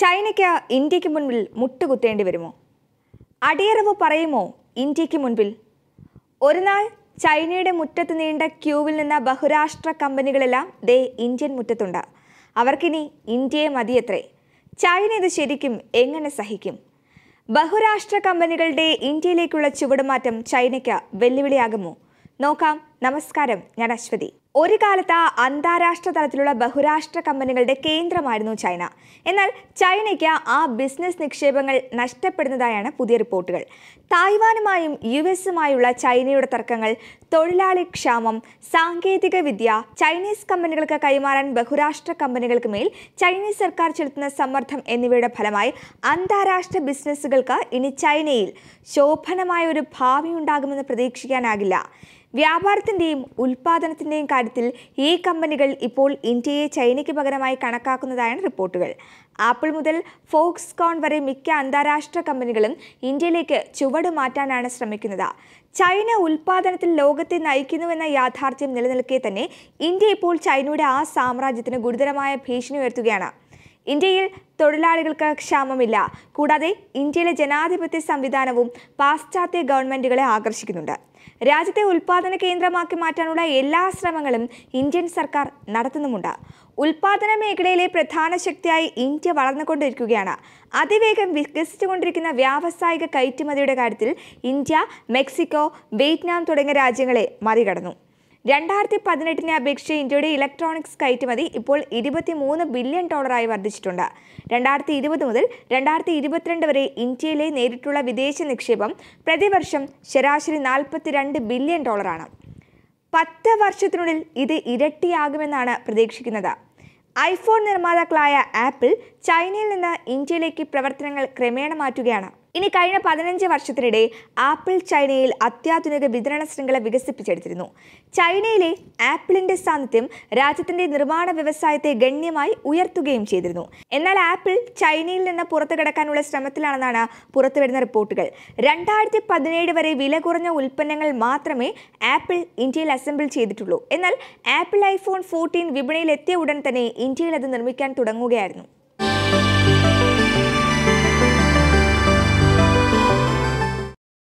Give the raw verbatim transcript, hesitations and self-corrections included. ചൈനയ്ക്ക് ഇന്ത്യയ്ക്ക് മുൻപിൽ മുട്ടുകുത്തേണ്ടി വരുമോ? അടിയറവ് പറയുമോ ഇന്ത്യയ്ക്ക് മുൻപിൽ? ഒരു നാൾ ചൈനയുടെ മുറ്റത്ത് നീണ്ട ക്യൂവിൽ നിന്ന ബഹുരാഷ്ട്ര കമ്പനികളെല്ലാം ദേ ഇന്ത്യൻ മുറ്റത്തുണ്ട്. അവർക്കിനി ഇന്ത്യയെ മതിയത്രേ. ചൈന ഇത് ശരിക്കും എങ്ങനെ സഹിക്കും? ബഹുരാഷ്ട്ര കമ്പനികളുടെ ഇന്ത്യയിലേക്കുള്ള ചുവടുമാറ്റം ചൈനയ്ക്ക് വെല്ലുവിളിയാകുമോ? നോക്കാം. നമസ്കാരം, ഞാൻ അശ്വതി. ഒരു കാലത്ത് അന്താരാഷ്ട്ര തലത്തിലുള്ള ബഹുരാഷ്ട്ര കമ്പനികളുടെ കേന്ദ്രമായിരുന്നു ചൈന. എന്നാൽ ചൈനയ്ക്ക് ആ ബിസിനസ് നിക്ഷേപങ്ങൾ നഷ്ടപ്പെടുന്നതായാണ് പുതിയ റിപ്പോർട്ടുകൾ. തായ്വാനുമായും യു എസുമായുള്ള ചൈനയുടെ തർക്കങ്ങൾ, തൊഴിലാളി ക്ഷാമം, സാങ്കേതിക വിദ്യ, ചൈനീസ് കമ്പനികൾക്ക് കൈമാറാൻ ബഹുരാഷ്ട്ര കമ്പനികൾക്ക് മേൽ ചൈനീസ് സർക്കാർ ചെലുത്തുന്ന സമ്മർദ്ദം എന്നിവയുടെ ഫലമായി അന്താരാഷ്ട്ര ബിസിനസ്സുകൾക്ക് ഇനി ചൈനയിൽ ശോഭനമായ ഒരു ഭാവി ഉണ്ടാകുമെന്ന് പ്രതീക്ഷിക്കാനാകില്ല. വ്യാപാരത്തിൻ്റെയും ഉൽപ്പാദനത്തിൻ്റെയും കാര്യത്തിൽ ഈ കമ്പനികൾ ഇപ്പോൾ ഇന്ത്യയെ ചൈനയ്ക്ക് പകരമായി കണക്കാക്കുന്നതാണ് റിപ്പോർട്ടുകൾ. ആപ്പിൾ മുതൽ ഫോക്സ്കോൺ വരെ മിക്ക അന്താരാഷ്ട്ര കമ്പനികളും ഇന്ത്യയിലേക്ക് ചുവട് മാറ്റാനാണ് ശ്രമിക്കുന്നത്. ചൈന ഉൽപ്പാദനത്തിൽ ലോകത്തെ നയിക്കുന്നുവെന്ന യാഥാർത്ഥ്യം നിലനിൽക്കെ തന്നെ ഇന്ത്യ ഇപ്പോൾ ചൈനയുടെ ആ സാമ്രാജ്യത്തിന് ഗുരുതരമായ ഭീഷണി ഉയർത്തുകയാണ്. ഇന്ത്യയിൽ തൊഴിലാളികൾക്ക് ക്ഷാമമില്ല. കൂടാതെ ഇന്ത്യയിലെ ജനാധിപത്യ സംവിധാനവും പാശ്ചാത്യ ഗവൺമെൻറ്റുകളെ ആകർഷിക്കുന്നുണ്ട്. രാജ്യത്തെ ഉൽപ്പാദന കേന്ദ്രമാക്കി മാറ്റാനുള്ള എല്ലാ ശ്രമങ്ങളും ഇന്ത്യൻ സർക്കാർ നടത്തുന്നുമുണ്ട്. ഉൽപ്പാദന മേഖലയിലെ പ്രധാന ശക്തിയായി ഇന്ത്യ വളർന്നുകൊണ്ടിരിക്കുകയാണ്. അതിവേഗം വികസിച്ചുകൊണ്ടിരിക്കുന്ന വ്യാവസായിക കയറ്റുമതിയുടെ കാര്യത്തിൽ ഇന്ത്യ മെക്സിക്കോ, വിയറ്റ്നാം തുടങ്ങിയ രാജ്യങ്ങളെ മറികടന്നു. രണ്ടായിരത്തി പതിനെട്ടിനെ അപേക്ഷിച്ച് ഇന്ത്യയുടെ ഇലക്ട്രോണിക്സ് കയറ്റുമതി ഇപ്പോൾ ഇരുപത്തി മൂന്ന് ബില്യൺ ഡോളറായി വർദ്ധിച്ചിട്ടുണ്ട്. രണ്ടായിരത്തി ഇരുപത് മുതൽ രണ്ടായിരത്തി ഇരുപത്തിരണ്ട് വരെ ഇന്ത്യയിലെ നേരിട്ടുള്ള വിദേശ നിക്ഷേപം പ്രതിവർഷം ശരാശരി നാൽപ്പത്തി രണ്ട് ബില്യൺ ഡോളറാണ്. പത്ത് വർഷത്തിനുള്ളിൽ ഇത് ഇരട്ടിയാകുമെന്നാണ് പ്രതീക്ഷിക്കുന്നത്. ഐഫോൺ നിർമ്മാതാക്കളായ ആപ്പിൾ ചൈനയിൽ നിന്ന് ഇന്ത്യയിലേക്ക് പ്രവർത്തനങ്ങൾ ക്രമേണ മാറ്റുകയാണ്. ഇനി കഴിഞ്ഞ പതിനഞ്ച് വർഷത്തിനിടെ ആപ്പിൾ ചൈനയിൽ അത്യാധുനിക വിതരണ ശൃംഖല വികസിപ്പിച്ചെടുത്തിരുന്നു. ചൈനയിലെ ആപ്പിളിൻ്റെ സാന്നിധ്യം രാജ്യത്തിൻ്റെ നിർമ്മാണ വ്യവസായത്തെ ഗണ്യമായി ഉയർത്തുകയും ചെയ്തിരുന്നു. എന്നാൽ ആപ്പിൾ ചൈനയിൽ നിന്ന് പുറത്തു കടക്കാനുള്ള ശ്രമത്തിലാണെന്നാണ് പുറത്തുവരുന്ന റിപ്പോർട്ടുകൾ. രണ്ടായിരത്തി പതിനേഴ് വരെ വില കുറഞ്ഞ ഉൽപ്പന്നങ്ങൾ മാത്രമേ ആപ്പിൾ ഇന്ത്യയിൽ അസംബിൾ ചെയ്തിട്ടുള്ളൂ. എന്നാൽ ആപ്പിൾ ഐഫോൺ ഫോർട്ടീൻ വിപണിയിലെത്തിയ ഉടൻ തന്നെ ഇന്ത്യയിൽ അത് നിർമ്മിക്കാൻ തുടങ്ങുകയായിരുന്നു.